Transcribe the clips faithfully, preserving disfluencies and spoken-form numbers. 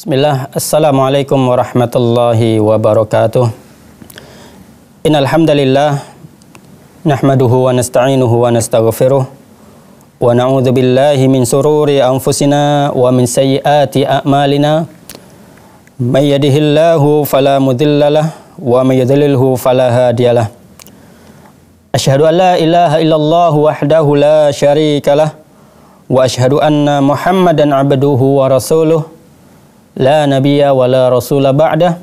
Bismillah, assalamualaikum warahmatullahi wabarakatuh. Innal hamdalillah nahmaduhu wa nasta'inuhu wa nastaghfiruh wa na'udzu billahi min sururi anfusina wa min sayyiati a'malina. May yahdihillahu fala mudhillalah wa may yudhlilhu fala hadiyalah. Asyhadu an la ilaha illallah wahdahu la syarikalah wa asyhadu anna Muhammadan 'abduhu wa rasuluh. La nabiyya wa la rasula ba'dah.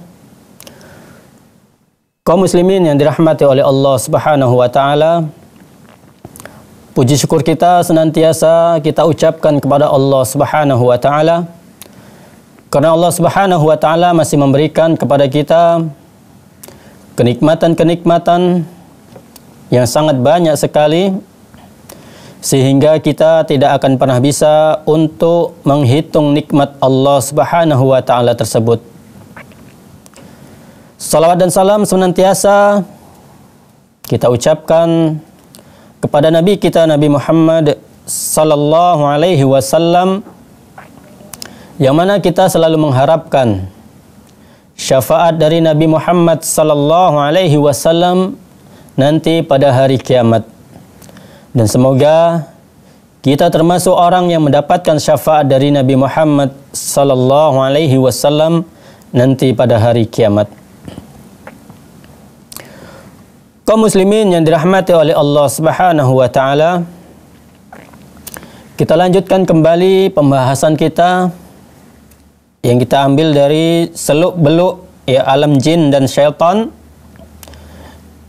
Kaum muslimin yang dirahmati oleh Allah subhanahu wa ta'ala, puji syukur kita senantiasa kita ucapkan kepada Allah subhanahu wa ta'ala, karena Allah subhanahu wa ta'ala masih memberikan kepada kita kenikmatan-kenikmatan yang sangat banyak sekali, sehingga kita tidak akan pernah bisa untuk menghitung nikmat Allah subhanahu wa ta'ala tersebut. Salawat dan salam senantiasa kita ucapkan kepada Nabi kita Nabi Muhammad sallallahu alaihi wasallam, yang mana kita selalu mengharapkan syafaat dari Nabi Muhammad sallallahu alaihi wasallam nanti pada hari kiamat. Dan semoga kita termasuk orang yang mendapatkan syafaat dari Nabi Muhammad sallallahu alaihi wasallam nanti pada hari kiamat. Kaum muslimin yang dirahmati oleh Allah subhanahu wa ta'ala, kita lanjutkan kembali pembahasan kita yang kita ambil dari seluk-beluk ya alam jin dan syaitan,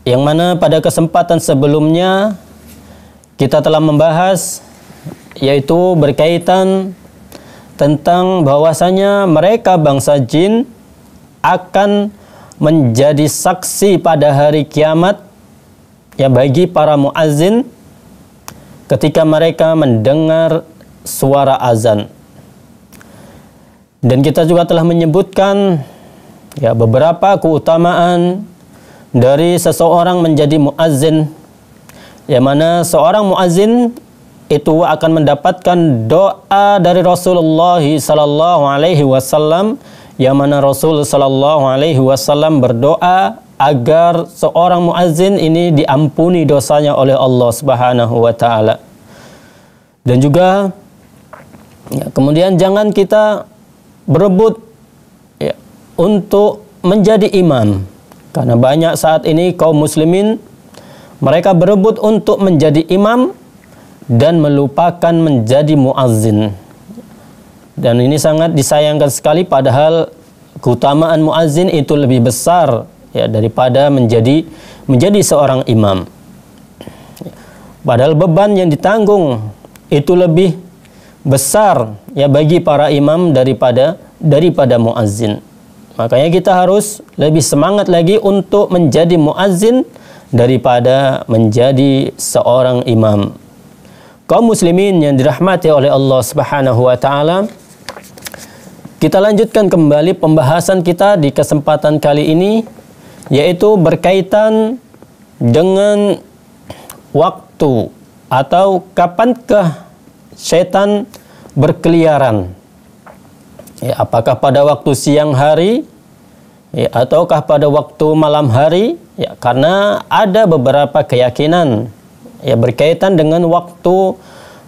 yang mana pada kesempatan sebelumnya kita telah membahas, yaitu berkaitan tentang bahwasanya mereka bangsa jin akan menjadi saksi pada hari kiamat ya bagi para muazzin ketika mereka mendengar suara azan. Dan kita juga telah menyebutkan ya beberapa keutamaan dari seseorang menjadi muazzin, yang mana seorang muazzin itu akan mendapatkan doa dari Rasulullah sallallahu alaihi wasallam, yang mana Rasul sallallahu alaihi wasallam berdoa agar seorang muazzin ini diampuni dosanya oleh Allah subhanahu wa taala. Dan juga ya, kemudian jangan kita berebut ya, untuk menjadi imam, karena banyak saat ini kaum muslimin mereka berebut untuk menjadi imam dan melupakan menjadi muazzin. Dan ini sangat disayangkan sekali, padahal keutamaan muazzin itu lebih besar ya daripada menjadi menjadi seorang imam. Padahal beban yang ditanggung itu lebih besar ya bagi para imam daripada daripada muazzin. Makanya kita harus lebih semangat lagi untuk menjadi muazzin daripada menjadi seorang imam. Kaum muslimin yang dirahmati oleh Allah subhanahu wa ta'ala, kita lanjutkan kembali pembahasan kita di kesempatan kali ini, yaitu berkaitan dengan waktu atau kapankah setan berkeliaran ya, apakah pada waktu siang hari ya, ataukah pada waktu malam hari ya, karena ada beberapa keyakinan ya berkaitan dengan waktu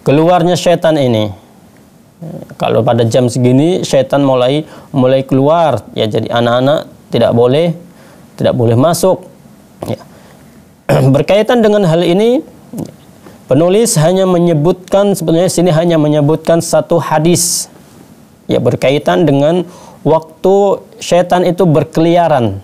keluarnya setan ini ya, kalau pada jam segini setan mulai mulai keluar ya, jadi anak-anak tidak boleh tidak boleh masuk ya. Berkaitan dengan hal ini penulis hanya menyebutkan, sebenarnya sini hanya menyebutkan satu hadis ya berkaitan dengan waktu setan itu berkeliaran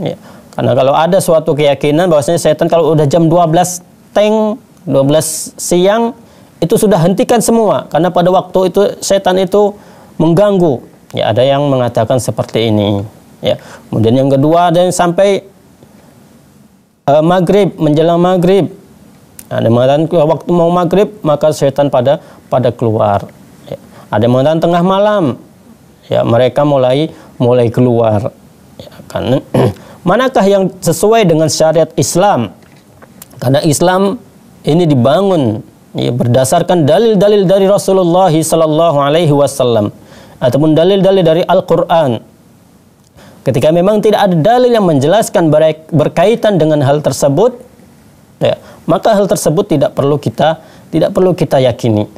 ya, karena kalau ada suatu keyakinan bahwasanya setan kalau udah jam dua belas teng dua belas siang itu sudah hentikan semua, karena pada waktu itu setan itu mengganggu ya, ada yang mengatakan seperti ini ya. Kemudian yang kedua ada yang sampai uh, maghrib, menjelang maghrib ada mengatakan waktu mau maghrib maka setan pada pada keluar ya. Ada yang mengatakan tengah malam ya mereka mulai mulai keluar ya, karena manakah yang sesuai dengan syariat Islam, karena Islam ini dibangun ya, berdasarkan dalil-dalil dari Rasulullah sallallahu alaihi wasallam ataupun dalil-dalil dari Al-Quran. Ketika memang tidak ada dalil yang menjelaskan berkaitan dengan hal tersebut, ya, maka hal tersebut tidak perlu kita tidak perlu kita yakini.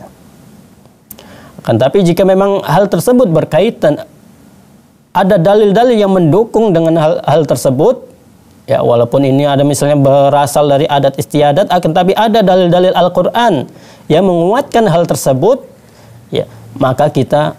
Akan tapi jika memang hal tersebut berkaitan, ada dalil-dalil yang mendukung dengan hal, hal tersebut, ya, walaupun ini ada misalnya berasal dari adat istiadat, akan tapi ada dalil-dalil Al-Quran yang menguatkan hal tersebut, ya, maka kita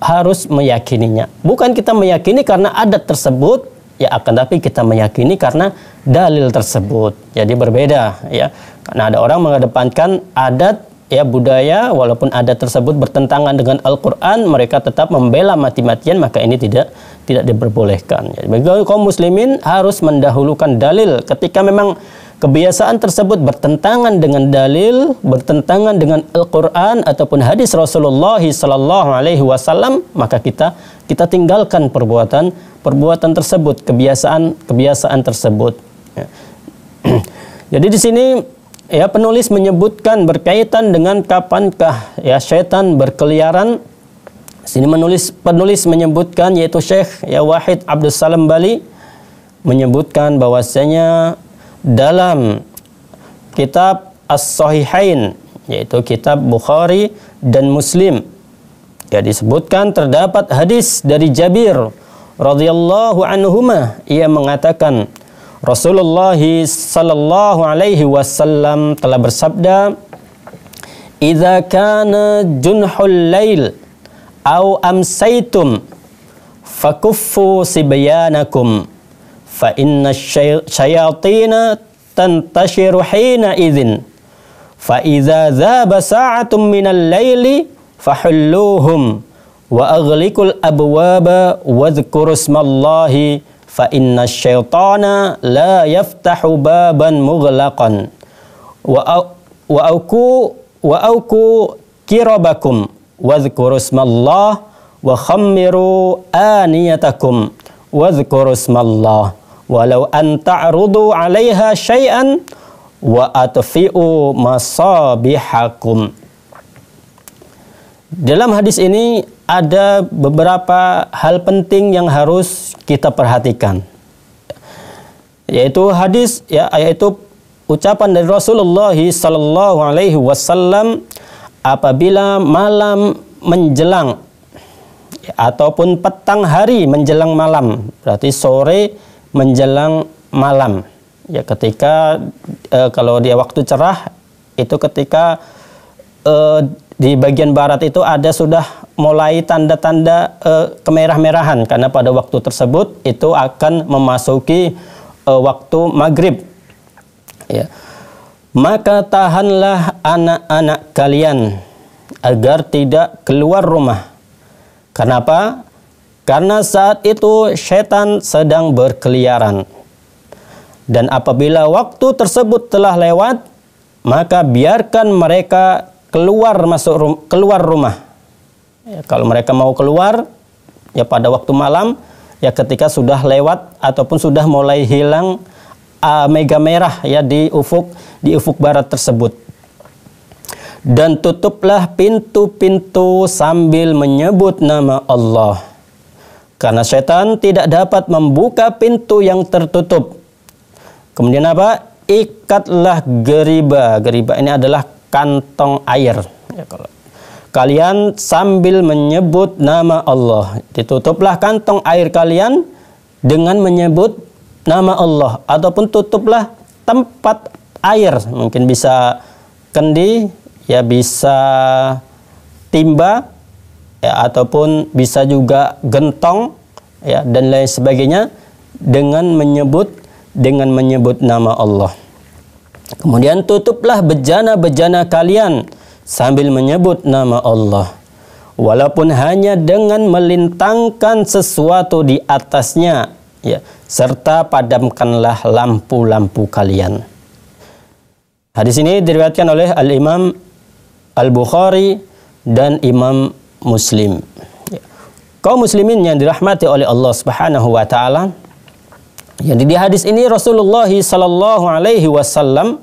harus meyakininya. Bukan kita meyakini karena adat tersebut, ya, akan tapi kita meyakini karena dalil tersebut. Jadi berbeda, ya. Karena ada orang mengedepankan adat, ya, budaya, walaupun adat tersebut bertentangan dengan Al-Qur'an, mereka tetap membela mati-matian, maka ini tidak tidak diperbolehkan. Jadi bagi kaum muslimin harus mendahulukan dalil. Ketika memang kebiasaan tersebut bertentangan dengan dalil, bertentangan dengan Al-Qur'an ataupun hadis Rasulullah sallallahu alaihi wasallam, maka kita kita tinggalkan perbuatan perbuatan tersebut, kebiasaan-kebiasaan tersebut. Ya. Jadi di sini, ya, penulis menyebutkan berkaitan dengan kapankah, ya, syaitan berkeliaran. Sini menulis penulis menyebutkan, yaitu Syekh, ya, Wahid Abdus Salam Bali menyebutkan bahwasanya dalam kitab As-Sahihain, yaitu kitab Bukhari dan Muslim, ya, disebutkan terdapat hadis dari Jabir radhiyallahu anhuma. Ia mengatakan Rasulullah sallallahu alaihi wasallam telah bersabda, "Idza kana junhul lail aw amsaytum fakuffu sibyanakum, fa inna syayatina tantashiru hina idzin, fa idza dhaba sa'atun minal laili fahulluhum wa aghliqul abwaba wadhkuru ismallahi fa inna syaitana la yaftahu baban mughlaqan wa wa auku wa auku kirabakum wadhkuru ismallahi wa khammiru aniyatakum wadhkuru ismallahi walau an ta'rudu 'alaiha syai'an wa atfi'u masabihakum." Dalam hadis ini ada beberapa hal penting yang harus kita perhatikan. Yaitu hadis, ya, yaitu ucapan dari Rasulullah sallallahu alaihi wasallam apabila malam menjelang, ya, ataupun petang hari menjelang malam, berarti sore menjelang malam, ya, ketika e, kalau dia waktu cerah itu ketika e, di bagian barat itu ada sudah mulai tanda-tanda e, kemerah-merahan, karena pada waktu tersebut itu akan memasuki e, waktu maghrib, ya. Maka tahanlah anak-anak kalian agar tidak keluar rumah. Kenapa? Karena saat itu setan sedang berkeliaran. Dan apabila waktu tersebut telah lewat, maka biarkan mereka keluar masuk rum keluar rumah. Ya, kalau mereka mau keluar, ya, pada waktu malam, ya, ketika sudah lewat ataupun sudah mulai hilang uh, mega merah, ya, di ufuk di ufuk barat tersebut. Dan tutuplah pintu-pintu sambil menyebut nama Allah, karena setan tidak dapat membuka pintu yang tertutup. Kemudian apa? Ikatlah geriba. Geriba ini adalah kantong air. Kalian sambil menyebut nama Allah. Ditutuplah kantong air kalian dengan menyebut nama Allah. Ataupun tutuplah tempat air. Mungkin bisa kendi, ya, bisa timba, ya, ataupun bisa juga gentong, ya, dan lain sebagainya, dengan menyebut dengan menyebut nama Allah. Kemudian tutuplah bejana-bejana kalian sambil menyebut nama Allah, walaupun hanya dengan melintangkan sesuatu di atasnya, ya, serta padamkanlah lampu-lampu kalian. Hadis ini diriwayatkan oleh Al-Imam Al-Bukhari dan Imam Muslim. Kaum muslimin yang dirahmati oleh Allah Subhanahu wa taala, jadi di hadis ini Rasulullah sallallahu alaihi wasallam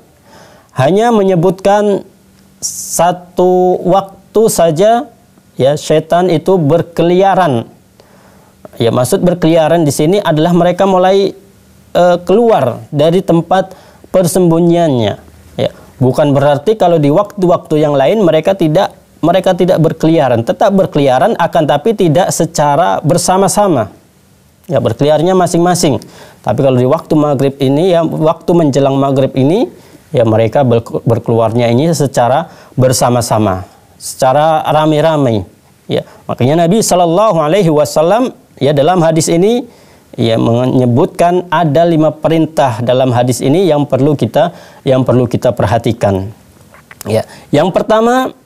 hanya menyebutkan satu waktu saja ya, setan itu berkeliaran. Ya, maksud berkeliaran di sini adalah mereka mulai e, keluar dari tempat persembunyiannya. Ya, bukan berarti kalau di waktu-waktu yang lain mereka tidak mereka tidak berkeliaran, tetap berkeliaran, akan tapi tidak secara bersama-sama. Ya, berkeliarnya masing-masing. Tapi kalau di waktu maghrib ini, ya, waktu menjelang maghrib ini, ya, mereka berkeluarnya ini secara bersama-sama, secara rame-rame. Ya, makanya Nabi Shallallahu Alaihi Wasallam, ya, dalam hadis ini, ya, menyebutkan ada lima perintah dalam hadis ini yang perlu kita yang perlu kita perhatikan. Ya, yang pertama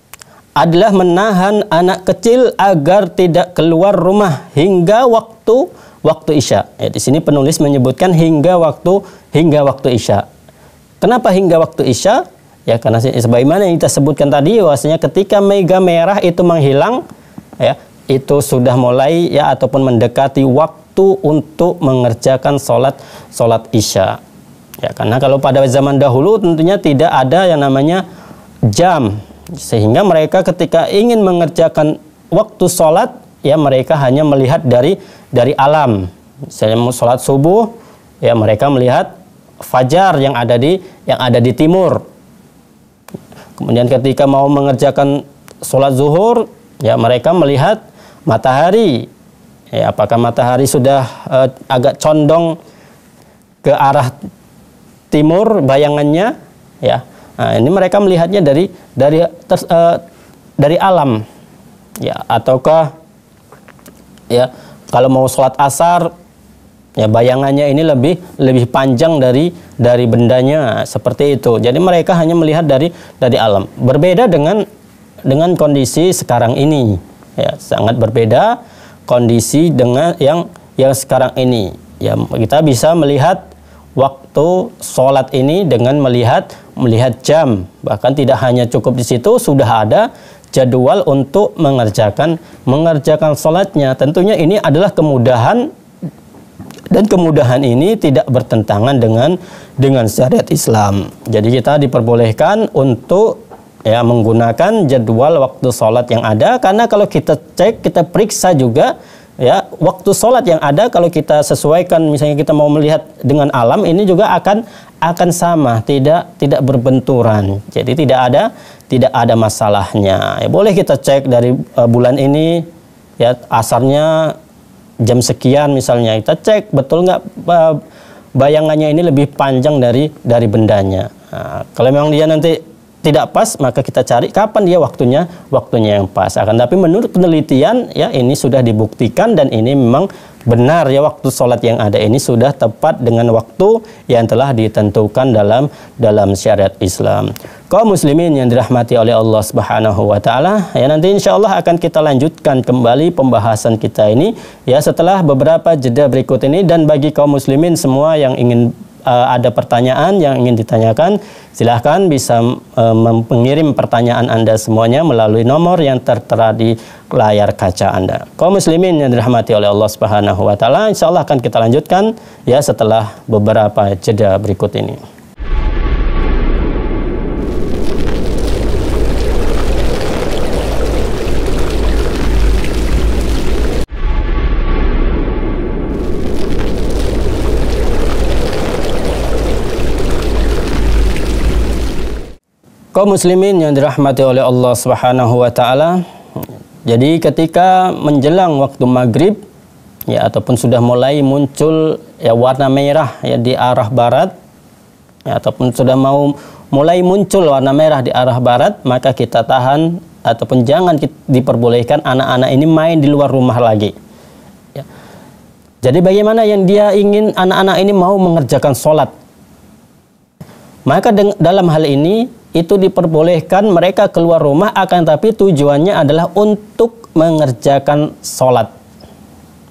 adalah menahan anak kecil agar tidak keluar rumah hingga waktu waktu isya. Ya, di sini penulis menyebutkan hingga waktu hingga waktu isya. Kenapa hingga waktu isya? Ya, karena sebagaimana yang kita sebutkan tadi, bahwasanya ketika mega merah itu menghilang, ya, itu sudah mulai, ya, ataupun mendekati waktu untuk mengerjakan sholat sholat isya. Ya, karena kalau pada zaman dahulu tentunya tidak ada yang namanya jam, sehingga mereka ketika ingin mengerjakan waktu sholat, ya, mereka hanya melihat dari dari alam. Misalnya sholat subuh, ya, mereka melihat fajar yang ada di yang ada di timur. Kemudian ketika mau mengerjakan sholat zuhur, ya, mereka melihat matahari, ya, apakah matahari sudah eh, agak condong ke arah timur bayangannya, ya. Nah, ini mereka melihatnya dari dari ter, eh, dari alam, ya, ataukah, ya, kalau mau sholat asar, ya, bayangannya ini lebih lebih panjang dari dari bendanya, seperti itu. Jadi mereka hanya melihat dari dari alam. Berbeda dengan dengan kondisi sekarang ini. Ya, sangat berbeda kondisi dengan yang yang sekarang ini. Ya, kita bisa melihat waktu sholat ini dengan melihat melihat jam. Bahkan tidak hanya cukup di situ, sudah ada jadwal untuk mengerjakan mengerjakan sholatnya. Tentunya ini adalah kemudahan, dan kemudahan ini tidak bertentangan dengan dengan syariat Islam. Jadi kita diperbolehkan untuk, ya, menggunakan jadwal waktu sholat yang ada, karena kalau kita cek, kita periksa juga, ya, waktu sholat yang ada kalau kita sesuaikan, misalnya kita mau melihat dengan alam, ini juga akan akan sama, tidak tidak berbenturan. Jadi tidak ada tidak ada masalahnya. Ya, boleh kita cek dari uh, bulan ini, ya, asarnya jam sekian misalnya, kita cek betul nggak uh, bayangannya ini lebih panjang dari dari bendanya. Nah, kalau memang dia nanti tidak pas, maka kita cari kapan dia waktunya waktunya yang pas. Akan tapi menurut penelitian, ya, ini sudah dibuktikan dan ini memang benar, ya, waktu sholat yang ada ini sudah tepat dengan waktu yang telah ditentukan dalam dalam syariat Islam. Kaum muslimin yang dirahmati oleh Allah Subhanahu wa taala, ya, nanti insyaallah akan kita lanjutkan kembali pembahasan kita ini, ya, setelah beberapa jeda berikut ini. Dan bagi kaum muslimin semua yang ingin ada pertanyaan yang ingin ditanyakan, silahkan bisa mengirim pertanyaan Anda semuanya melalui nomor yang tertera di layar kaca Anda. Kaum muslimin yang dirahmati oleh Allah Subhanahu wa taala, insyaallah akan kita lanjutkan, ya, setelah beberapa jeda berikut ini. Kaum muslimin yang dirahmati oleh Allah Subhanahu wa taala. Jadi ketika menjelang waktu maghrib, ya, ataupun sudah mulai muncul, ya, warna merah, ya, di arah barat, ya, ataupun sudah mau mulai muncul warna merah di arah barat, maka kita tahan ataupun jangan diperbolehkan anak-anak ini main di luar rumah lagi. Ya. Jadi bagaimana yang dia ingin anak-anak ini mau mengerjakan sholat, maka dalam hal ini itu diperbolehkan mereka keluar rumah, akan tapi tujuannya adalah untuk mengerjakan sholat,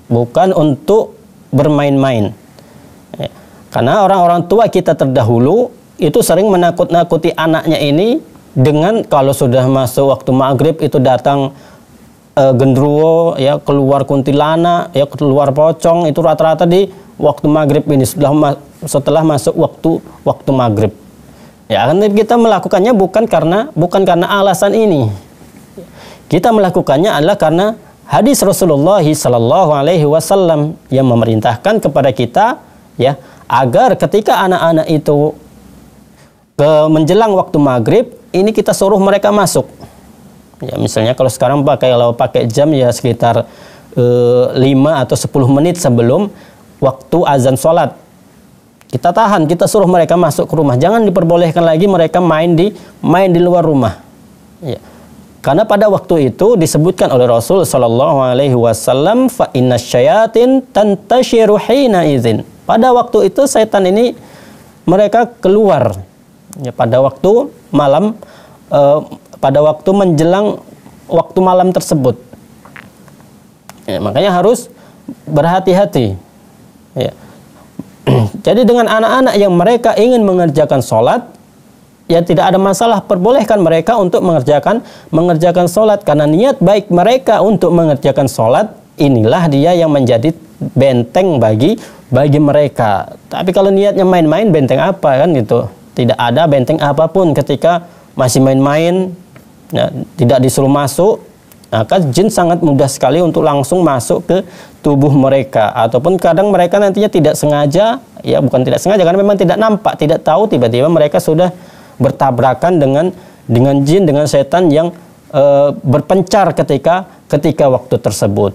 bukan untuk bermain-main. Ya. Karena orang-orang tua kita terdahulu itu sering menakut-nakuti anaknya ini dengan kalau sudah masuk waktu maghrib itu datang e, gendruwo, ya, keluar kuntilanak, ya, keluar pocong. Itu rata-rata di waktu maghrib ini, setelah setelah masuk waktu waktu maghrib. Ya, kita melakukannya bukan karena bukan karena alasan ini. Kita melakukannya adalah karena hadis Rasulullah Sallallahu Alaihi Wasallam yang memerintahkan kepada kita, ya, agar ketika anak-anak itu ke menjelang waktu maghrib ini kita suruh mereka masuk. Ya, misalnya kalau sekarang pakai kalau pakai jam ya sekitar e, lima atau sepuluh menit sebelum waktu azan sholat. Kita tahan, kita suruh mereka masuk ke rumah. Jangan diperbolehkan lagi mereka main di main di luar rumah. Ya. Karena pada waktu itu disebutkan oleh Rasul Shallallahu Alaihi Wasallam, fa inna syayatin tantashiru hina izin. Pada waktu itu setan ini mereka keluar, ya, pada waktu malam, eh, pada waktu menjelang waktu malam tersebut. Ya, makanya harus berhati-hati. Ya. Jadi dengan anak-anak yang mereka ingin mengerjakan sholat, ya tidak ada masalah, perbolehkan mereka untuk mengerjakan mengerjakan sholat, karena niat baik mereka untuk mengerjakan sholat inilah dia yang menjadi benteng bagi bagi mereka. Tapi kalau niatnya main-main, benteng apa kan gitu? Tidak ada benteng apapun ketika masih main-main, ya, tidak disuruh masuk, maka jin sangat mudah sekali untuk langsung masuk ke tubuh mereka. Ataupun kadang mereka nantinya tidak sengaja, ya bukan tidak sengaja karena memang tidak nampak, tidak tahu, tiba-tiba mereka sudah bertabrakan dengan dengan jin, dengan setan yang e, berpencar ketika ketika waktu tersebut.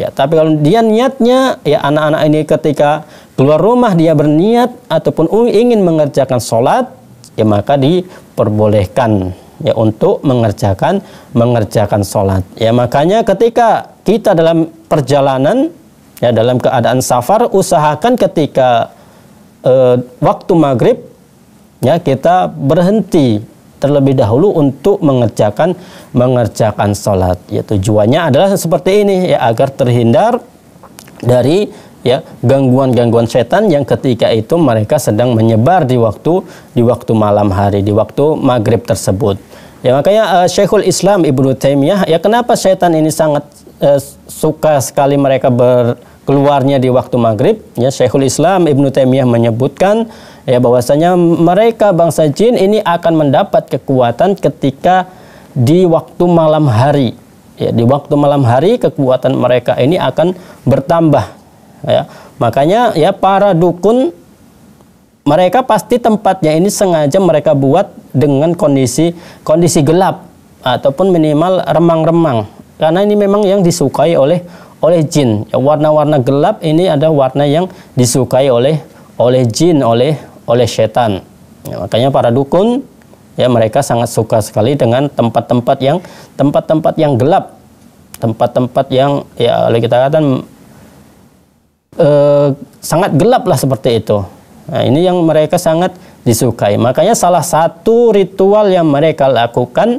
Ya, tapi kalau dia niatnya, ya anak-anak ini ketika keluar rumah dia berniat ataupun ingin mengerjakan sholat, ya maka diperbolehkan ya untuk mengerjakan mengerjakan sholat. Ya makanya ketika kita dalam perjalanan, ya dalam keadaan safar, usahakan ketika e, waktu maghrib, ya kita berhenti terlebih dahulu untuk mengerjakan mengerjakan sholat. Ya tujuannya adalah seperti ini, ya agar terhindar dari ya gangguan-gangguan setan yang ketika itu mereka sedang menyebar di waktu di waktu malam hari, di waktu maghrib tersebut. Ya makanya uh, Syekhul Islam Ibnu Taimiyah, ya kenapa setan ini sangat uh, suka sekali mereka ber keluarnya di waktu maghrib, ya Syekhul Islam Ibnu Taimiyah menyebutkan ya bahwasanya mereka bangsa jin ini akan mendapat kekuatan ketika di waktu malam hari. Ya, di waktu malam hari kekuatan mereka ini akan bertambah. Ya, makanya ya para dukun mereka pasti tempatnya ini sengaja mereka buat dengan kondisi kondisi gelap ataupun minimal remang-remang. Karena ini memang yang disukai oleh oleh jin. Warna-warna ya, gelap ini ada warna yang disukai oleh oleh jin, oleh oleh setan. Ya, makanya para dukun ya mereka sangat suka sekali dengan tempat-tempat yang tempat-tempat yang gelap, tempat-tempat yang ya oleh kita katakan eh, sangat gelap lah seperti itu. Nah, ini yang mereka sangat disukai. Makanya salah satu ritual yang mereka lakukan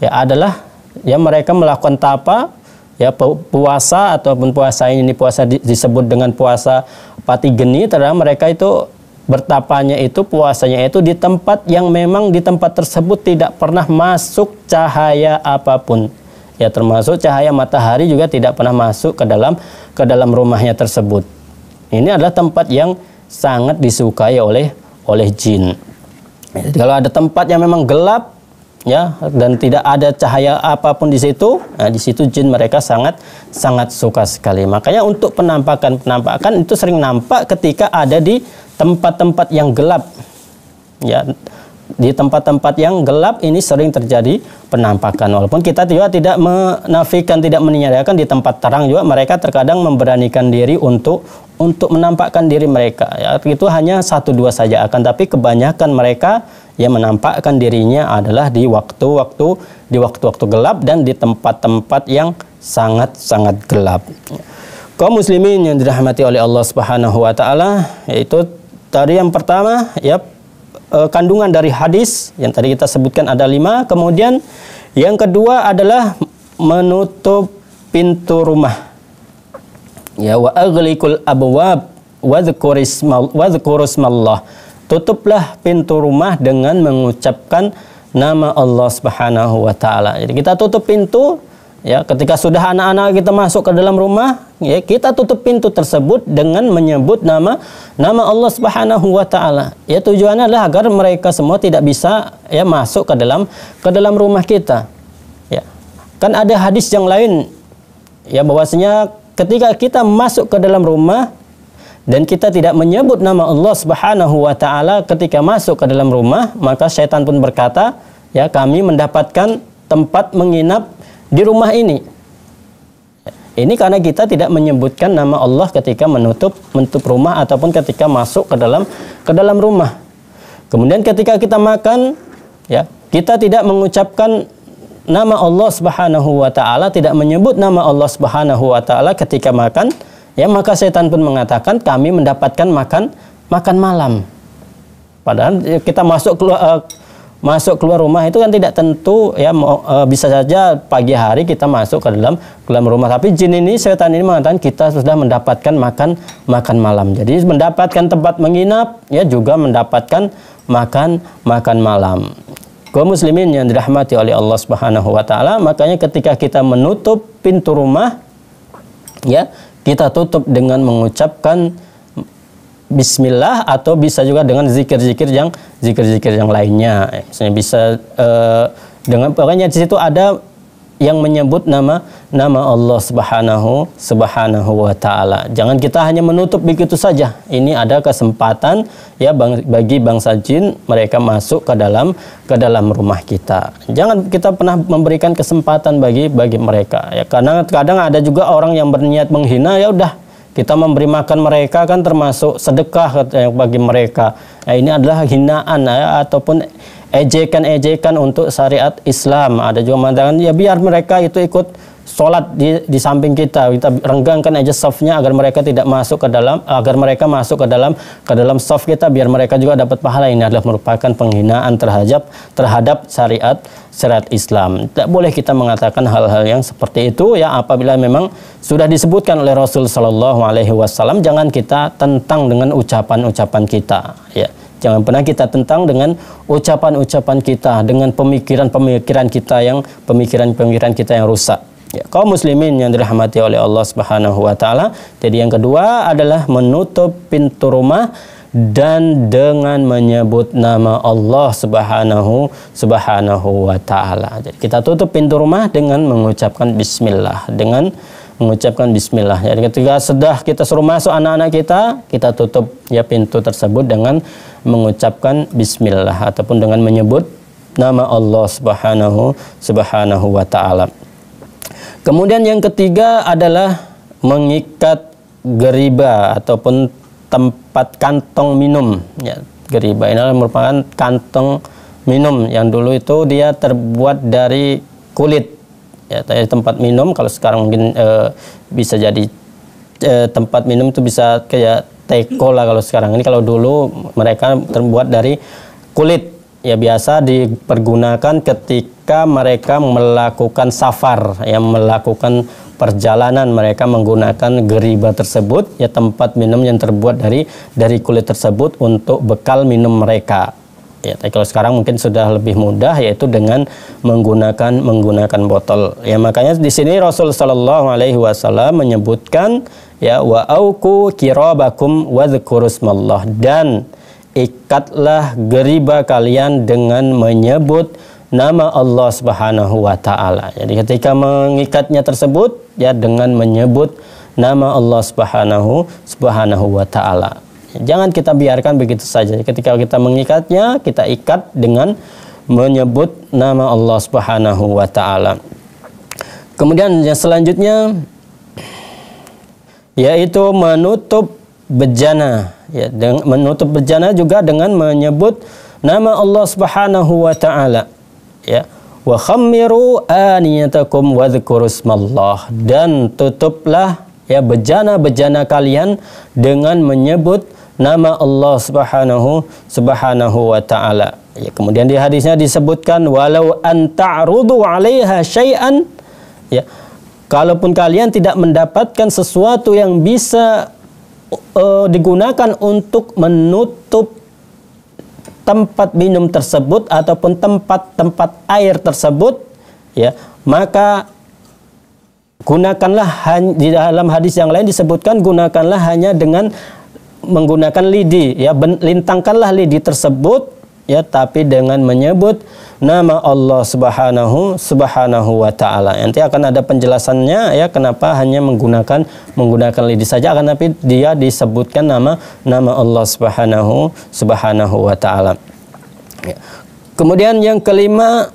ya adalah ya mereka melakukan tapa. Ya puasa ataupun puasa ini puasa disebut dengan puasa Patigeni, terhadap mereka itu bertapanya itu puasanya itu di tempat yang memang di tempat tersebut tidak pernah masuk cahaya apapun. Ya termasuk cahaya matahari juga tidak pernah masuk ke dalam ke dalam rumahnya tersebut. Ini adalah tempat yang sangat disukai oleh oleh jin. Jadi, kalau ada tempat yang memang gelap ya dan tidak ada cahaya apapun di situ, nah, di situ jin mereka sangat sangat suka sekali. Makanya untuk penampakan penampakan itu sering nampak ketika ada di tempat-tempat yang gelap. Ya di tempat-tempat yang gelap ini sering terjadi penampakan. Walaupun kita juga tidak menafikan, tidak meniadakan di tempat terang juga mereka terkadang memberanikan diri untuk untuk menampakkan diri mereka. Ya itu hanya satu dua saja akan, tapi kebanyakan mereka yang menampakkan dirinya adalah di waktu-waktu di waktu-waktu gelap dan di tempat-tempat yang sangat-sangat gelap. Kaum muslimin yang dirahmati oleh Allah Subhanahu wa taala, yaitu tadi yang pertama ya kandungan dari hadis yang tadi kita sebutkan ada lima. Kemudian yang kedua adalah menutup pintu rumah. Ya wa aghliqul abwab wa dzkurismallah. Tutuplah pintu rumah dengan mengucapkan nama Allah Subhanahu wa taala. Jadi kita tutup pintu ya ketika sudah anak-anak kita masuk ke dalam rumah, ya kita tutup pintu tersebut dengan menyebut nama nama Allah Subhanahu wa taala. Ya tujuannya adalah agar mereka semua tidak bisa ya masuk ke dalam ke dalam rumah kita. Ya. Kan ada hadis yang lain, ya, bahwasanya ketika kita masuk ke dalam rumah dan kita tidak menyebut nama Allah Subhanahu wa taala ketika masuk ke dalam rumah, maka syaitan pun berkata, ya, kami mendapatkan tempat menginap di rumah ini. Ini karena kita tidak menyebutkan nama Allah ketika menutup menutup rumah ataupun ketika masuk ke dalam ke dalam rumah. Kemudian ketika kita makan, ya, kita tidak mengucapkan nama Allah Subhanahu wa taala, tidak menyebut nama Allah Subhanahu wa taala ketika makan, ya, maka setan pun mengatakan kami mendapatkan makan makan malam. Padahal kita masuk keluar masuk keluar rumah itu kan tidak tentu, ya, bisa saja pagi hari kita masuk ke dalam ke dalam rumah, tapi jin ini, setan ini mengatakan kita sudah mendapatkan makan makan malam. Jadi mendapatkan tempat menginap, ya, juga mendapatkan makan makan malam. Kaum muslimin yang dirahmati oleh Allah Subhanahu wa taala, makanya ketika kita menutup pintu rumah, ya, kita tutup dengan mengucapkan bismillah, atau bisa juga dengan zikir-zikir yang zikir-zikir yang lainnya. Misalnya bisa uh, dengan, pokoknya di situ ada yang menyebut nama nama Allah Subhanahu Subhanahu wa taala. Jangan kita hanya menutup begitu saja. Ini ada kesempatan, ya, bagi bangsa jin mereka masuk ke dalam ke dalam rumah kita. Jangan kita pernah memberikan kesempatan bagi bagi mereka, ya, karena kadang ada juga orang yang berniat menghina, ya udah kita memberi makan mereka kan termasuk sedekah bagi mereka. Nah, ini adalah hinaan, ya, ataupun ejekan-ejekan untuk syariat Islam. Ada juga mengatakan, ya, biar mereka itu ikut sholat di, di samping kita. Kita renggangkan aja safnya agar mereka tidak masuk ke dalam, agar mereka masuk ke dalam ke dalam saf kita, biar mereka juga dapat pahala. Ini adalah merupakan penghinaan terhadap terhadap syariat syariat Islam. Tidak boleh kita mengatakan hal-hal yang seperti itu, ya, apabila memang sudah disebutkan oleh Rasul Shallallahu Alaihi Wasallam. Jangan kita tentang dengan ucapan-ucapan kita, ya. Jangan pernah kita tentang dengan ucapan-ucapan kita, dengan pemikiran-pemikiran kita yang pemikiran-pemikiran kita yang rusak. Ya, kaum muslimin yang dirahmati oleh Allah Subhanahu wa taala. Jadi yang kedua adalah menutup pintu rumah dan dengan menyebut nama Allah Subhanahu Subhanahu wa taala. Jadi kita tutup pintu rumah dengan mengucapkan bismillah, dengan mengucapkan bismillah. Jadi ketika sudah kita suruh masuk anak-anak kita, kita tutup, ya, pintu tersebut dengan mengucapkan bismillah ataupun dengan menyebut nama Allah Subhanahu Subhanahu wa taala. Kemudian yang ketiga adalah mengikat geriba ataupun tempat kantong minum. Ya, geriba ini merupakan kantong minum yang dulu itu dia terbuat dari kulit. Ya, tempat minum kalau sekarang mungkin e, bisa jadi e, tempat minum itu bisa kayak teko lah kalau sekarang. Ini kalau dulu mereka terbuat dari kulit. Ya, biasa dipergunakan ketika mereka melakukan safar, yang melakukan perjalanan, mereka menggunakan geriba tersebut, ya, tempat minum yang terbuat dari dari kulit tersebut untuk bekal minum mereka. Ya, tapi kalau sekarang mungkin sudah lebih mudah, yaitu dengan menggunakan menggunakan botol. Ya, makanya di sini Rasul Shallallahu Alaihi Wasallam menyebutkan, ya, wa auku kirabakum wa dzkurusmallah, dan ikatlah geriba kalian dengan menyebut nama Allah Subhanahu wa taala. Jadi ketika mengikatnya tersebut, ya, dengan menyebut nama Allah Subhanahu Subhanahu wa taala. Jangan kita biarkan begitu saja. Ketika kita mengikatnya, kita ikat dengan menyebut nama Allah Subhanahu wa taala. Kemudian yang selanjutnya yaitu menutup bejana, ya, dengan menutup bejana juga dengan menyebut nama Allah Subhanahu wa taala, ya, wa khammiru aniyatakum wa dzkurusmallah, dan tutuplah, ya, bejana-bejana kalian dengan menyebut nama Allah Subhanahu Subhanahu wa taala, ya. Kemudian di hadisnya disebutkan walau an ta'rudu 'alaiha syai'an, ya, kalaupun kalian tidak mendapatkan sesuatu yang bisa digunakan untuk menutup tempat minum tersebut ataupun tempat-tempat air tersebut, ya, maka gunakanlah, di dalam hadis yang lain disebutkan gunakanlah hanya dengan menggunakan lidi, ya, lintangkanlah lidi tersebut ya, tapi dengan menyebut nama Allah Subhanahu Subhanahu wa taala. Nanti akan ada penjelasannya ya, kenapa hanya menggunakan menggunakan lidah saja, akan tapi dia disebutkan nama nama Allah Subhanahu Subhanahu wa taala. Ya. Kemudian yang kelima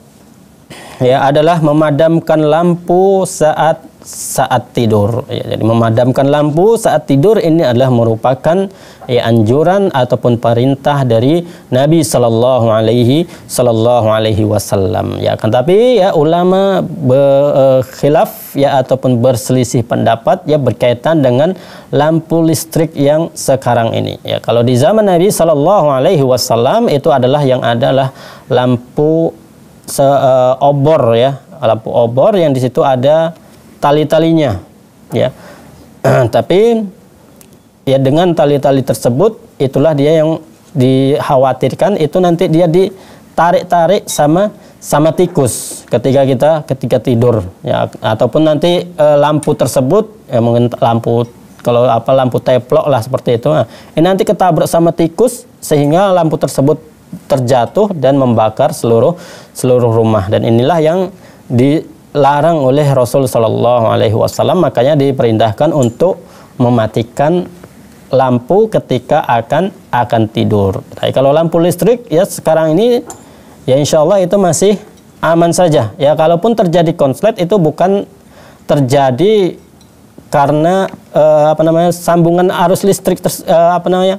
ya adalah memadamkan lampu saat saat tidur. Ya, jadi memadamkan lampu saat tidur ini adalah merupakan ya, anjuran ataupun perintah dari Nabi Shallallahu Alaihi Shallallahu Alaihi Wasallam. Ya, kan tapi ya ulama berkhilaf uh, ya ataupun berselisih pendapat ya berkaitan dengan lampu listrik yang sekarang ini. Ya, kalau di zaman Nabi Shallallahu Alaihi Wasallam itu adalah yang adalah lampu se uh, obor ya, lampu obor yang di situ ada tali-talinya ya. Tapi ya dengan tali-tali tersebut itulah dia yang dikhawatirkan itu nanti dia ditarik-tarik sama sama tikus ketika kita ketika tidur ya, ataupun nanti e, lampu tersebut ya, mungkin lampu kalau apa lampu teplok lah seperti itu. Nah, ini nanti ketabrak sama tikus sehingga lampu tersebut terjatuh dan membakar seluruh seluruh rumah, dan inilah yang di larang oleh Rasul Shallallahu Alaihi Wasallam. Makanya diperintahkan untuk mematikan lampu ketika akan akan tidur. Nah, kalau lampu listrik ya sekarang ini ya insya Allah itu masih aman saja ya, kalaupun terjadi konslet itu bukan terjadi karena eh, apa namanya sambungan arus listrik ter, eh, apa namanya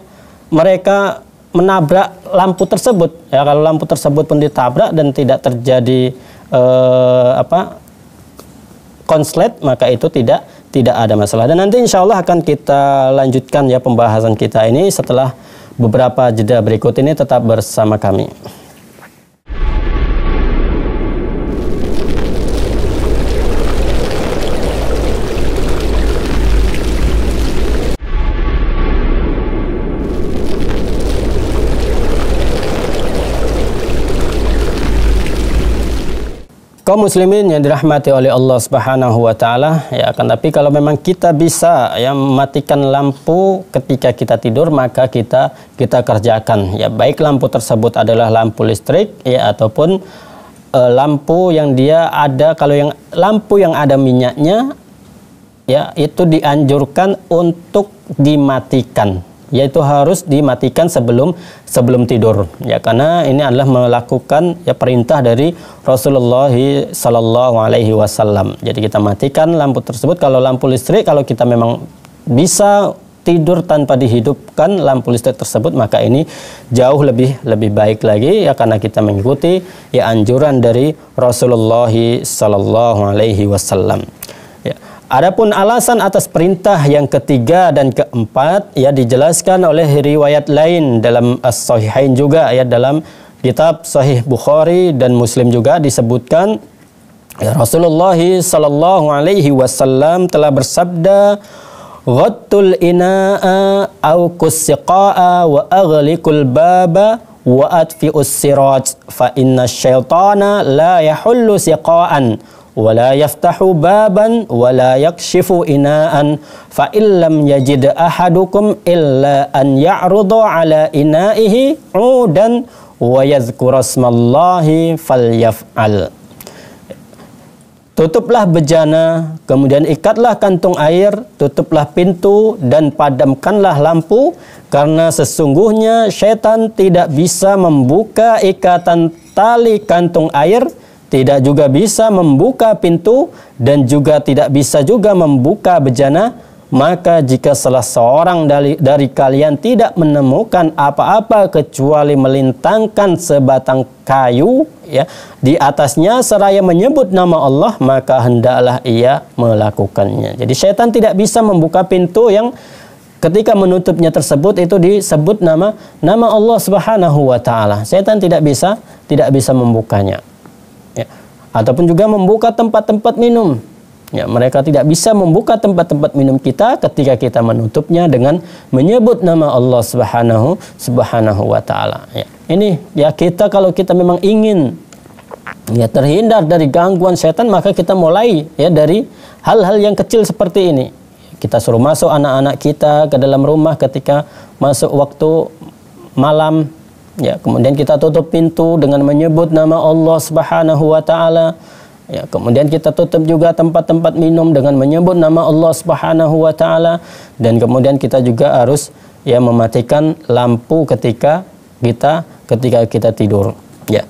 mereka menabrak lampu tersebut ya. Kalau lampu tersebut pun ditabrak dan tidak terjadi eh, apa konslet, maka itu tidak tidak ada masalah. Dan nanti insya Allah akan kita lanjutkan ya pembahasan kita ini setelah beberapa jeda berikut ini. Tetap bersama kami. Kaum muslimin yang dirahmati oleh Allah Subhanahu wa taala, ya akan tapi kalau memang kita bisa ya mematikan lampu ketika kita tidur, maka kita kita kerjakan ya, baik lampu tersebut adalah lampu listrik ya ataupun e, lampu yang dia ada, kalau yang lampu yang ada minyaknya ya itu dianjurkan untuk dimatikan. Yaitu harus dimatikan sebelum sebelum tidur ya, karena ini adalah melakukan ya perintah dari Rasulullah Shallallahu Alaihi Wasallam. Jadi kita matikan lampu tersebut. Kalau lampu listrik, kalau kita memang bisa tidur tanpa dihidupkan lampu listrik tersebut, maka ini jauh lebih lebih baik lagi ya, karena kita mengikuti ya anjuran dari Rasulullah Shallallahu Alaihi Wasallam. Adapun alasan atas perintah yang ketiga dan keempat ya dijelaskan oleh riwayat lain dalam As-Sahihain juga ya, dalam kitab Sahih Bukhari dan Muslim juga disebutkan ya, Rasulullah Shallallahu Alaihi Wasallam telah bersabda, "Ghattul ina'a au kussiqa'a wa aghliqul baba wa atfi'us siraj fa inna syaitana la yahullu siqa'an wala yaftahu baban wala yakshifu ina'an fa illam yajid ahadukum illa an ya'rudu ala ina'ihi 'udan wa yadhkura smallahi falyaf'al." Tutuplah bejana, kemudian ikatlah kantung air, tutuplah pintu dan padamkanlah lampu, karena sesungguhnya setan tidak bisa membuka ikatan tali kantung air, tidak juga bisa membuka pintu, dan juga tidak bisa juga membuka bejana. Maka jika salah seorang dari, dari kalian tidak menemukan apa-apa kecuali melintangkan sebatang kayu ya, di atasnya seraya menyebut nama Allah, maka hendaklah ia melakukannya. Jadi setan tidak bisa membuka pintu yang ketika menutupnya tersebut itu disebut nama nama Allah Subhanahu wa taala. Setan tidak bisa tidak bisa membukanya. Ya. Ataupun juga membuka tempat-tempat minum ya, mereka tidak bisa membuka tempat-tempat minum kita ketika kita menutupnya dengan menyebut nama Allah Subhanahu Subhanahu wa taala ya. Ini ya kita kalau kita memang ingin ya terhindar dari gangguan setan, maka kita mulai ya dari hal-hal yang kecil seperti ini. Kita suruh masuk anak-anak kita ke dalam rumah ketika masuk waktu malam Ya, kemudian kita tutup pintu dengan menyebut nama Allah Subhanahu wa taala. Ya, kemudian kita tutup juga tempat-tempat minum dengan menyebut nama Allah Subhanahu wa taala, dan kemudian kita juga harus ya mematikan lampu ketika kita ketika kita tidur. Ya.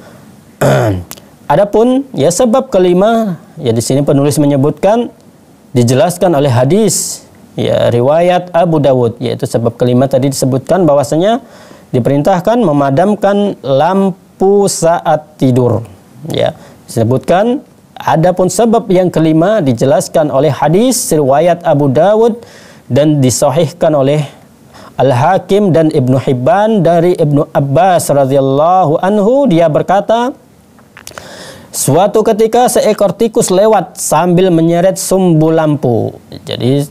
Adapun ya sebab kelima, ya di sini penulis menyebutkan dijelaskan oleh hadis ya riwayat Abu Dawud, yaitu sebab kelima tadi disebutkan bahwasanya diperintahkan memadamkan lampu saat tidur. Ya, disebutkan. Adapun sebab yang kelima dijelaskan oleh hadis riwayat Abu Dawud dan disahihkan oleh Al-Hakim dan Ibnu Hibban dari Ibnu Abbas radhiyallahu anhu, dia berkata, suatu ketika seekor tikus lewat sambil menyeret sumbu lampu. Jadi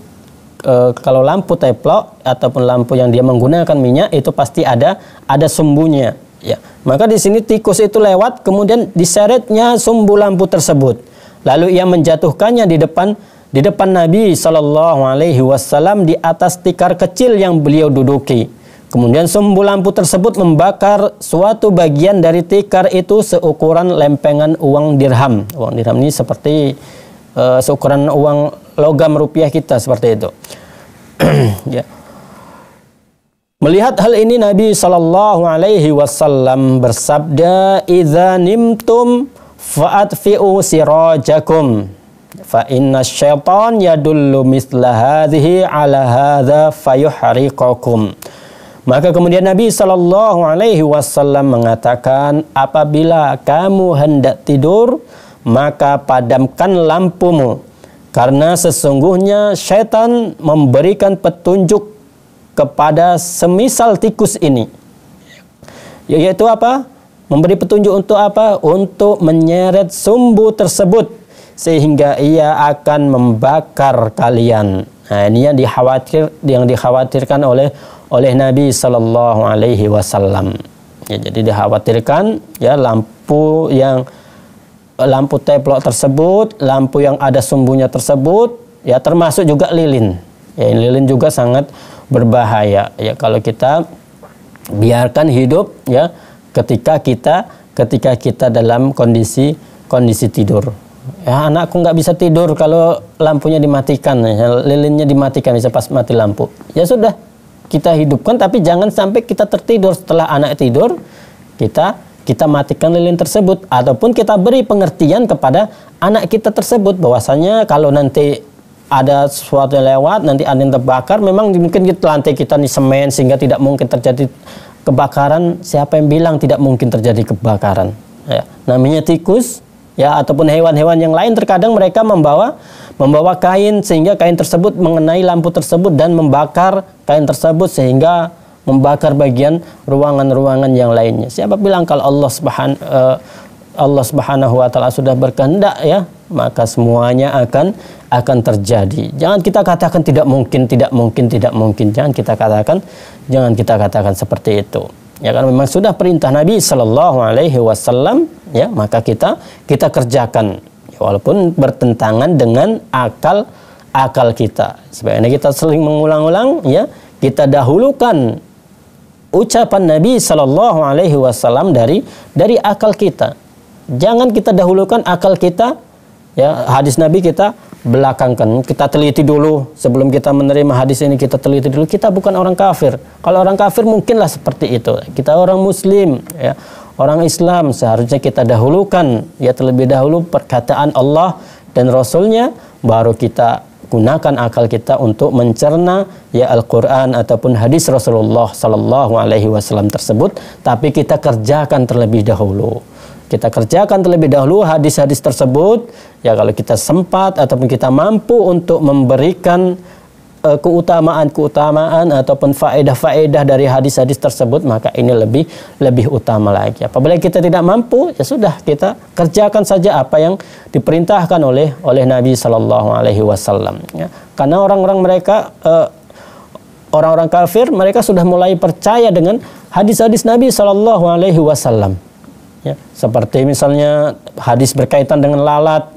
e, kalau lampu teplok ataupun lampu yang dia menggunakan minyak itu pasti ada ada sumbunya. Ya, maka di sini tikus itu lewat kemudian diseretnya sumbu lampu tersebut. Lalu ia menjatuhkannya di depan di depan Nabi Shallallahu alaihi wasallam di atas tikar kecil yang beliau duduki. Kemudian sumbu lampu tersebut membakar suatu bagian dari tikar itu seukuran lempengan uang dirham. Uang dirham ini seperti uh, seukuran uang logam rupiah kita seperti itu. Ya. Melihat hal ini Nabi Shallallahu alaihi wasallam bersabda, "Idza nimtum fa'atfi'u sirajakum fa inna syaitan yadullu mithla hadhihi ala hadza fayuhriqukum." Maka kemudian Nabi Shallallahu alaihi wasallam mengatakan, "Apabila kamu hendak tidur, maka padamkan lampumu, karena sesungguhnya syaitan memberikan petunjuk kepada semisal tikus ini." Yaitu apa? Memberi petunjuk untuk apa? Untuk menyeret sumbu tersebut sehingga ia akan membakar kalian. Nah, ini yang dikhawatir yang dikhawatirkan oleh oleh Nabi Shallallahu alaihi wasallam. Ya, jadi dikhawatirkan ya lampu yang lampu teplok tersebut, lampu yang ada sumbunya tersebut, ya termasuk juga lilin. Ya, lilin juga sangat berbahaya ya kalau kita biarkan hidup ya ketika kita ketika kita dalam kondisi kondisi tidur. Ya, anakku nggak bisa tidur kalau lampunya dimatikan, ya, lilinnya dimatikan, bisa pas mati lampu. Ya sudah, kita hidupkan tapi jangan sampai kita tertidur. Setelah anak tidur, kita kita matikan lilin tersebut ataupun kita beri pengertian kepada anak kita tersebut bahwasanya kalau nanti ada sesuatu yang lewat, nanti ada yang terbakar, memang mungkin kita lantai kita nih semen sehingga tidak mungkin terjadi kebakaran. Siapa yang bilang tidak mungkin terjadi kebakaran? Ya, namanya tikus ya ataupun hewan-hewan yang lain, terkadang mereka membawa membawa kain sehingga kain tersebut mengenai lampu tersebut dan membakar kain tersebut sehingga membakar bagian ruangan-ruangan yang lainnya. Siapa bilang kalau Allah Subhanahu uh, Allah Subhanahu wa taala sudah berkehendak ya, maka semuanya akan akan terjadi. Jangan kita katakan tidak mungkin, tidak mungkin, tidak mungkin. Jangan kita katakan, jangan kita katakan seperti itu. Ya kan, memang sudah perintah Nabi Shallallahu alaihi wasallam ya, maka kita kita kerjakan ya, walaupun bertentangan dengan akal akal kita. Sebenarnya kita sering mengulang-ulang ya, kita dahulukan ucapan Nabi Shallallahu alaihi wasallam dari dari akal kita. Jangan kita dahulukan akal kita, ya hadis Nabi kita belakangkan. Kita teliti dulu sebelum kita menerima hadis ini, kita teliti dulu. Kita bukan orang kafir. Kalau orang kafir mungkinlah seperti itu. Kita orang Muslim, ya orang Islam, seharusnya kita dahulukan ya terlebih dahulu perkataan Allah dan Rasulnya, baru kita gunakan akal kita untuk mencerna ya Al-Quran ataupun hadis Rasulullah Sallallahu Alaihi Wasallam tersebut. Tapi kita kerjakan terlebih dahulu. Kita kerjakan terlebih dahulu hadis-hadis tersebut ya kalau kita sempat ataupun kita mampu untuk memberikan uh, keutamaan-keutamaan ataupun faedah-faedah dari hadis-hadis tersebut, maka ini lebih lebih utama lagi. Apabila kita tidak mampu, ya sudah, kita kerjakan saja apa yang diperintahkan oleh oleh Nabi Shallallahu alaihi wasallam ya. Karena orang-orang mereka uh, orang-orang kafir mereka sudah mulai percaya dengan hadis-hadis Nabi Shallallahu alaihi wasallam. Ya, seperti misalnya hadis berkaitan dengan lalat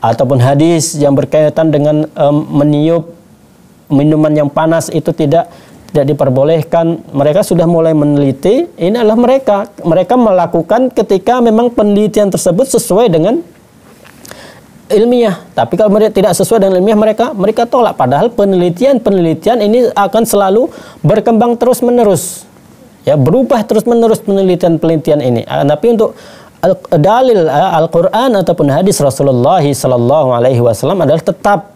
ataupun hadis yang berkaitan dengan um, meniup minuman yang panas itu tidak tidak diperbolehkan. Mereka sudah mulai meneliti, ini adalah mereka. Mereka melakukan ketika memang penelitian tersebut sesuai dengan ilmiah. Tapi kalau mereka tidak sesuai dengan ilmiah, mereka mereka tolak. Padahal penelitian-penelitian ini akan selalu berkembang terus-menerus. Ya, berubah terus-menerus penelitian-penelitian ini. Tapi untuk dalil Al-Qur'an ataupun hadis Rasulullah sallallahu alaihi wasallam adalah tetap.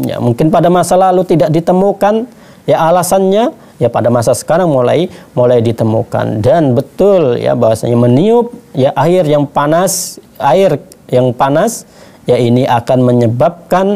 Ya, mungkin pada masa lalu tidak ditemukan ya alasannya, ya pada masa sekarang mulai mulai ditemukan. Dan betul ya bahwasanya meniup ya air yang panas, air yang panas ya ini akan menyebabkan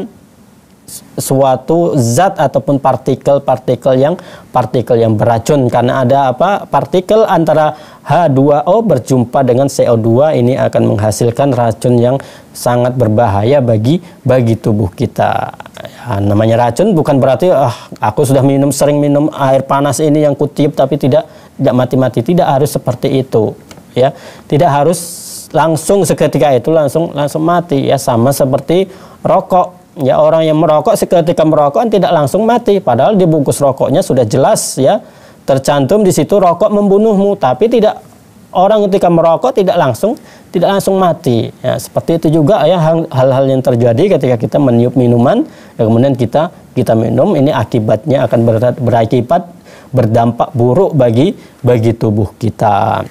suatu zat ataupun partikel-partikel yang partikel yang beracun, karena ada apa partikel antara H dua O berjumpa dengan C O dua, ini akan menghasilkan racun yang sangat berbahaya bagi bagi tubuh kita. Ya, namanya racun bukan berarti ah aku sudah minum sering minum air panas ini yang kutiup tapi tidak tidak mati-mati, tidak harus seperti itu ya, tidak harus langsung seketika itu langsung langsung mati ya. Sama seperti rokok. Ya, orang yang merokok seketika merokok tidak langsung mati, padahal di bungkus rokoknya sudah jelas ya tercantum di situ rokok membunuhmu, tapi tidak orang ketika merokok tidak langsung tidak langsung mati. Ya, seperti itu juga ya hal-hal yang terjadi ketika kita meniup minuman, ya, kemudian kita kita minum, ini akibatnya akan ber, berakibat berdampak buruk bagi bagi tubuh kita.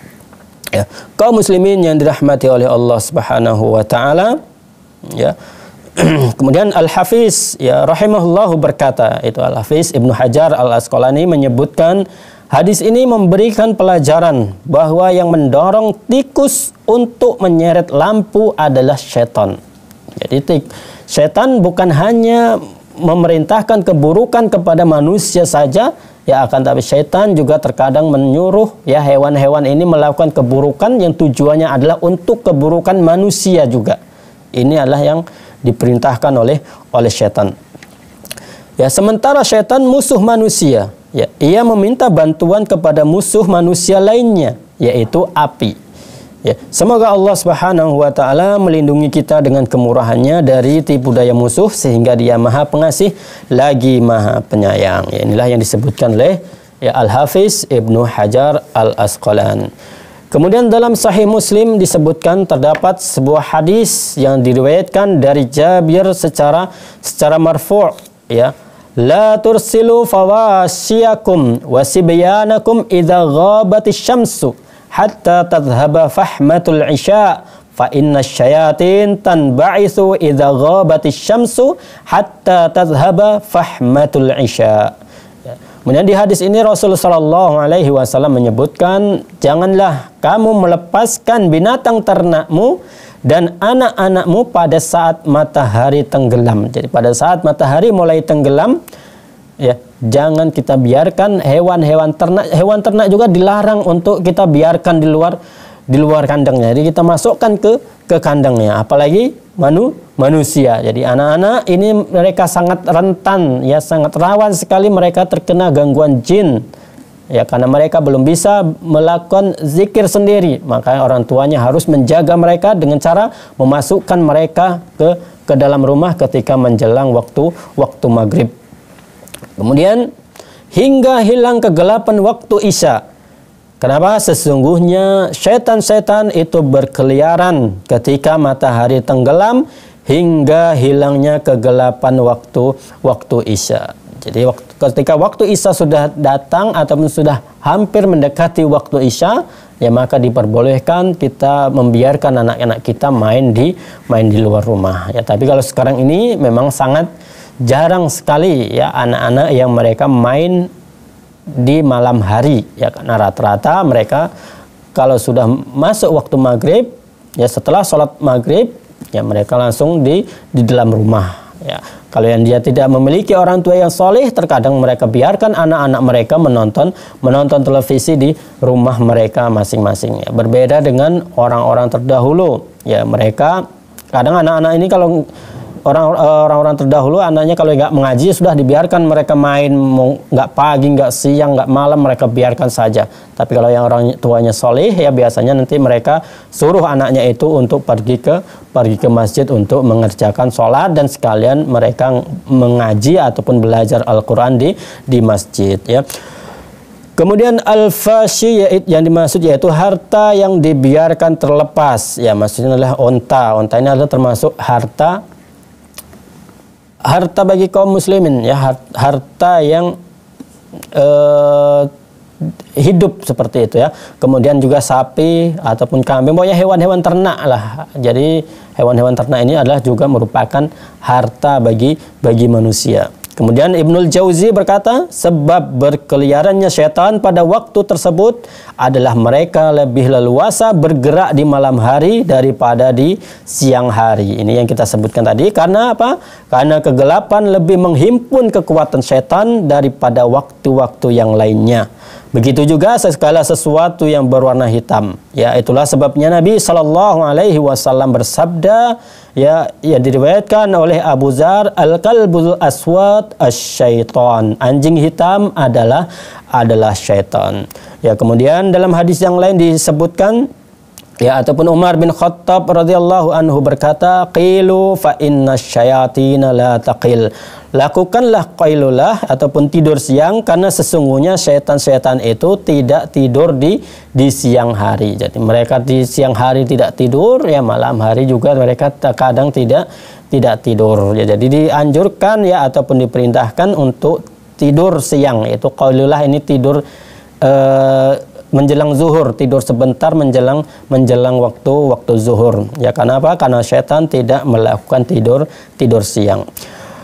Ya. Kaum muslimin yang dirahmati oleh Allah Subhanahu wa taala, ya. Kemudian Al-Hafiz ya rahimahullahu berkata, itu Al-Hafiz Ibnu Hajar Al-Asqalani menyebutkan hadis ini memberikan pelajaran bahwa yang mendorong tikus untuk menyeret lampu adalah setan. Jadi setan bukan hanya memerintahkan keburukan kepada manusia saja ya, akan tapi setan juga terkadang menyuruh ya hewan-hewan ini melakukan keburukan yang tujuannya adalah untuk keburukan manusia juga. Ini adalah yang diperintahkan oleh oleh setan. Ya, sementara setan musuh manusia, ya, ia meminta bantuan kepada musuh manusia lainnya, yaitu api. Ya, semoga Allah Subhanahu wa taala melindungi kita dengan kemurahannya dari tipu daya musuh sehingga Dia Maha Pengasih lagi Maha Penyayang. Ya, inilah yang disebutkan oleh ya, Al-Hafiz Ibnu Hajar Al-Asqalani. Kemudian dalam Sahih Muslim disebutkan terdapat sebuah hadis yang diriwayatkan dari Jabir secara secara marfu' ya. La tursilu fawasyakum wasibyanakum idza ghabatish syamsu hatta tadhhaba fahmatul isya fa innash syayatin tanba'ithu idza ghabatish syamsu hatta tadhhaba fahmatul isya. Kemudian di hadis ini Rasulullah Shallallahu Alaihi Wasallam menyebutkan, janganlah kamu melepaskan binatang ternakmu dan anak-anakmu pada saat matahari tenggelam. Jadi pada saat matahari mulai tenggelam, ya jangan kita biarkan hewan-hewan ternak, hewan ternak juga dilarang untuk kita biarkan di luar di luar kandangnya. Jadi kita masukkan ke ke kandangnya, apalagi manu manusia. Jadi anak-anak ini mereka sangat rentan ya, sangat rawan sekali mereka terkena gangguan jin ya, karena mereka belum bisa melakukan zikir sendiri, maka orang tuanya harus menjaga mereka dengan cara memasukkan mereka ke ke dalam rumah ketika menjelang waktu waktu maghrib, kemudian hingga hilang kegelapan waktu isya. Kenapa? Sesungguhnya setan-setan itu berkeliaran ketika matahari tenggelam hingga hilangnya kegelapan waktu waktu isya. Jadi waktu, ketika waktu isya sudah datang ataupun sudah hampir mendekati waktu isya, ya maka diperbolehkan kita membiarkan anak-anak kita main di main di luar rumah. Ya, tapi kalau sekarang ini memang sangat jarang sekali ya anak-anak yang mereka main di malam hari ya, karena rata-rata mereka kalau sudah masuk waktu maghrib ya, setelah sholat maghrib ya mereka langsung di di dalam rumah ya. Kalau yang dia tidak memiliki orang tua yang soleh, terkadang mereka biarkan anak-anak mereka menonton menonton televisi di rumah mereka masing-masing ya. Berbeda dengan orang-orang terdahulu ya, mereka kadang anak-anak ini kalau orang-orang terdahulu anaknya kalau nggak mengaji sudah dibiarkan mereka main, nggak pagi, nggak siang, nggak malam, mereka biarkan saja. Tapi kalau yang orang tuanya soleh ya biasanya nanti mereka suruh anaknya itu untuk pergi ke pergi ke masjid untuk mengerjakan sholat dan sekalian mereka mengaji ataupun belajar Al-Quran di di masjid ya. Kemudian al-fashi yang dimaksud yaitu harta yang dibiarkan terlepas. Ya, maksudnya adalah onta. Onta ini adalah termasuk harta harta bagi kaum muslimin, ya, harta yang eh, hidup seperti itu, ya. Kemudian juga sapi ataupun kambing, pokoknya hewan-hewan ternak lah. Jadi hewan-hewan ternak ini adalah juga merupakan harta bagi bagi manusia. Kemudian Ibnul Jauzi berkata, sebab berkeliarannya setan pada waktu tersebut adalah mereka lebih leluasa bergerak di malam hari daripada di siang hari. Ini yang kita sebutkan tadi. Karena apa? Karena kegelapan lebih menghimpun kekuatan setan daripada waktu-waktu yang lainnya. Begitu juga segala sesuatu yang berwarna hitam. Ya, itulah sebabnya Nabi Shallallahu Alaihi Wasallam bersabda, ya, ya diriwayatkan oleh Abu Dzar, al-kalbul aswad as-syaitan. Anjing hitam adalah adalah syaitan. Ya, kemudian dalam hadis yang lain disebutkan, ya, ataupun Umar bin Khattab radhiyallahu anhu berkata, qilu fa inna syayatina la taqil. Lakukanlah qailulah ataupun tidur siang, karena sesungguhnya syaitan-syaitan itu tidak tidur di di siang hari. Jadi mereka di siang hari tidak tidur, ya, malam hari juga mereka kadang tidak tidak tidur. Ya, jadi dianjurkan, ya, ataupun diperintahkan untuk tidur siang. Itu qailulah ini tidur eh, menjelang zuhur, tidur sebentar menjelang menjelang waktu waktu zuhur. Ya, karena apa? Karena syaitan tidak melakukan tidur tidur siang.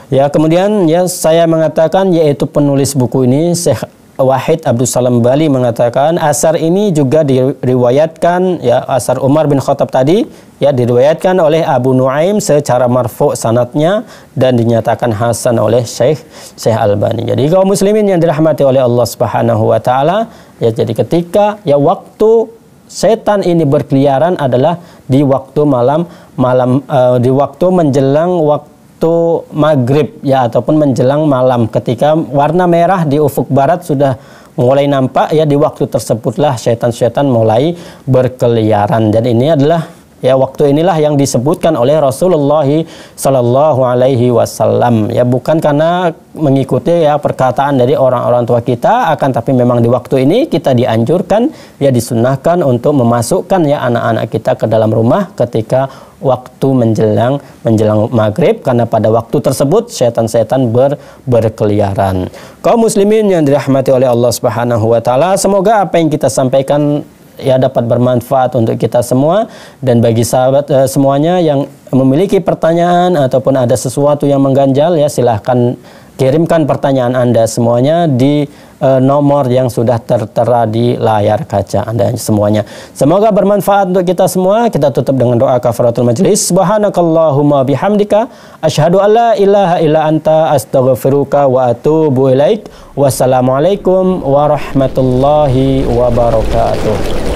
Ya, kemudian, ya, saya mengatakan, yaitu penulis buku ini Syekh Wahid Abdus Salam Bali mengatakan asar ini juga diriwayatkan, ya, asar Umar bin Khattab tadi, ya, diriwayatkan oleh Abu Nuaim secara marfu' sanatnya dan dinyatakan hasan oleh Syekh Syekh Albani. Jadi kaum muslimin yang dirahmati oleh Allah Subhanahu wa taala, ya, jadi ketika, ya, waktu setan ini berkeliaran adalah di waktu malam malam uh, di waktu menjelang waktu waktu maghrib, ya, ataupun menjelang malam, ketika warna merah di ufuk barat sudah mulai nampak, ya, di waktu tersebutlah syaitan-syaitan mulai berkeliaran. Dan ini adalah, ya, waktu inilah yang disebutkan oleh Rasulullah Shallallahu Alaihi Wasallam, ya, bukan karena mengikuti, ya, perkataan dari orang-orang tua kita, akan tapi memang di waktu ini kita dianjurkan, ya, disunahkan untuk memasukkan, ya, anak-anak kita ke dalam rumah ketika waktu menjelang menjelang maghrib, karena pada waktu tersebut setan-setan ber, berkeliaran. Kaum muslimin yang dirahmati oleh Allah Subhanahu wa taala, semoga apa yang kita sampaikan, ya, dapat bermanfaat untuk kita semua. Dan bagi sahabat eh, semuanya yang memiliki pertanyaan ataupun ada sesuatu yang mengganjal, ya, silahkan kirimkan pertanyaan Anda semuanya di eh, nomor yang sudah tertera di layar kaca Anda semuanya. Semoga bermanfaat untuk kita semua. Kita tutup dengan doa kafaratul majlis. Subhanakallahumma bihamdika asyhadu an la ilaha illa anta astaghfiruka wa atubu ilaik. Wassalamualaikum warahmatullahi wabarakatuh.